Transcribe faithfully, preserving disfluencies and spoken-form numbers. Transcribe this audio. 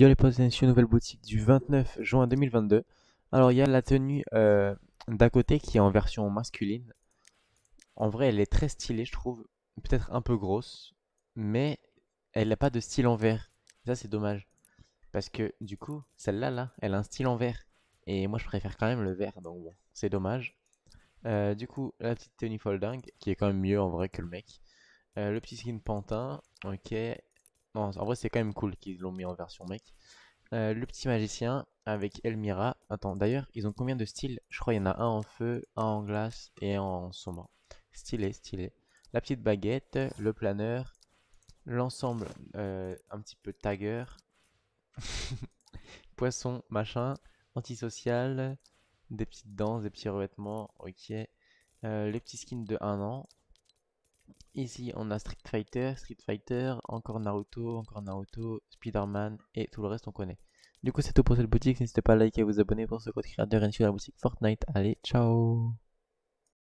Yo les potes, bienvenue sur une nouvelle boutique du vingt-neuf juin deux mille vingt-deux. Alors il y a la tenue euh, d'à côté qui est en version masculine. En vrai elle est très stylée je trouve, peut-être un peu grosse, mais elle n'a pas de style en vert. Ça c'est dommage, parce que du coup celle-là là, elle a un style en vert. Et moi je préfère quand même le vert, donc bon, c'est dommage. Euh, du coup la petite tenue folding qui est quand même mieux en vrai que le mec. Euh, le petit skin pantin, ok. Non, en vrai c'est quand même cool qu'ils l'ont mis en version mec. euh, Le petit magicien avec Elmira. Attends, d'ailleurs ils ont combien de styles? Je crois qu'il y en a un en feu, un en glace et un en sombre. Stylé, stylé. La petite baguette, le planeur. L'ensemble, euh, un petit peu tagger. Poisson, machin. Antisocial. Des petites danses, des petits revêtements. Ok. euh, Les petits skins de un an. Ici on a Street Fighter, Street Fighter, encore Naruto, encore Naruto, Spider-Man et tout le reste on connaît. Du coup c'est tout pour cette boutique, n'hésitez pas à liker et à vous abonner pour ce code créateur et sur la boutique Fortnite. Allez, ciao!